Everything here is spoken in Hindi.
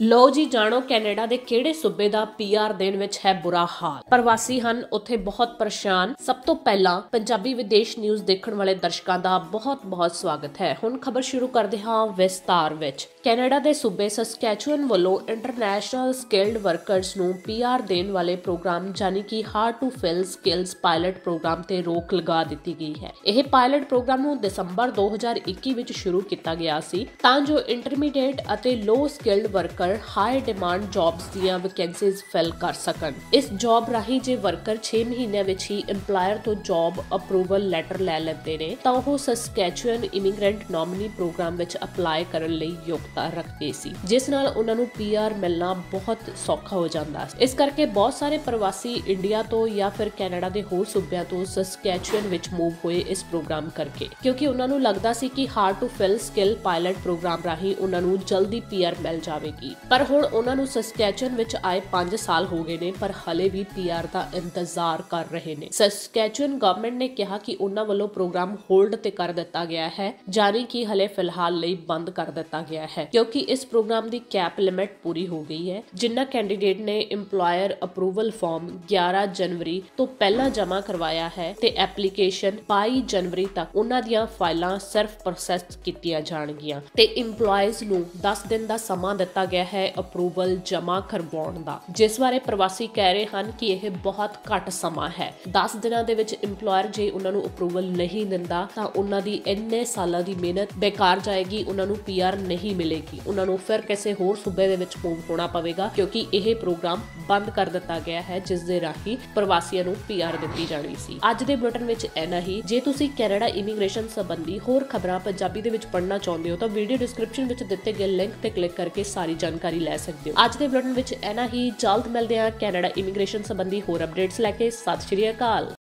लो जी जानो कैनेडा दे केड़े सूबे दा पीआर देन विच है बुरा हाल। प्रवासी हन उत्थे बहुत परेशान। सब तो पहला पंजाबी विदेश न्यूज़ देखण वाले दर्शकां दा बहुत-बहुत स्वागत है। हुण खबर शुरू करदे हां विस्तार विच। कैनेडा दे सूबे सस्कैचुअन वलों इंटरनेशनल स्किल्ड वर्कर्स नूं पीआर देण वाले प्रोग्राम यानी कि hard to fill skills pilot programme ते रोक लगा दित्ती गई है। यह पायलट प्रोग्राम नूं दिसंबर 2021 विच शुरू कीता गया सी तां जो इंटरमीडिएट अते low skilled worker high demand jobs दियां वैकेंसीज फिल कर सकन। इस जॉब राही जे वर्कर 6 महीने विच ही एम्प्लायर तो जॉब अप्रूवल लैटर ले लैंदे ने तां ओह सस्कैचुअन इमिग्रेंट नॉमिनी प्रोग्राम विच अप्लाई करन लई योग्यता रखदे सी, जिस नाल उन्हां नूं पीआर मिलना बहुत सौखा हो जांदा। इस करके बहुत सारे प्रवासी इंडिया तो या फिर कैनेडा दे होर सूबियां तो सस्कैचुअन विच मूव होए इस प्रोग्राम करके, क्योंकि उन्हां नूं लगदा सी कि hard to fill skill pilot programme राही उन्हां नूं जल्दी पीआर मिल जावेगी। पर हुण उन्हां नूं सस्कैचुअन विच आए 5 साल हो गए ने पर हाले भी पीआर दा इंतजार कर रहे ने। सस्कैचुअन गवर्नमेंट ने कहा कि उन्हां वल्लों प्रोग्राम होल्ड ते कर दित्ता गया है, जानी कि हले फिलहाल लई बंद कर दित्ता गया है, क्योंकि इस प्रोग्राम दी कैप लिमिट पूरी हो गई है जिन्ना कैंडीडेट ने एम्प्लॉयर अप्रूवल फॉर्म 11 जनवरी तो पहला जमा करवाया है ते एप्लीकेशन 22 जनवरी तक उन्हां दीयां फाइलां सिर्फ प्रोसेस कीतीआं जाणगीआं ते एम्प्लॉयज नूं 10 दिन दा समा दित्ता गया है अप्रूवल जमा करवाउण दा, जिस बारे प्रवासी कह रहे हन कि यह बहुत घट समा है। 10 दिनां दे विच एम्प्लॉयर जे उन्हां नूं अप्रूवल नहीं दिंदा तां उन्हां दी इन्ने सालां दी मेहनत बेकार जाएगी, उन्हां नूं पीआर नहीं मिलेगी, उन्हां नूं फिर किसी होर सूबे दे विच मूव होना पवेगा, क्योंकि यह प्रोग्राम बंद कर दित्ता गया है जिस दे राही प्रवासियां नूं पीआर दित्ती जानी सी। अज दे बुलेटिन विच इन्ना ही। जे तुसीं कैनेडा इमीग्रेशन संबंधी होर खबरां पंजाबी दे विच पढ़ना चाहुंदे हो तां वीडियो डिस्क्रिप्शन विच दित्ते गए लिंक ते क्लिक करके सारी जानकारी लै सकदे हो। अज दे बुलेटिन विच इन्ना ही। जल्द मिलदे हां कैनेडा इमीग्रेशन संबंधी होर अपडेट्स लैके। सत श्री अकाल।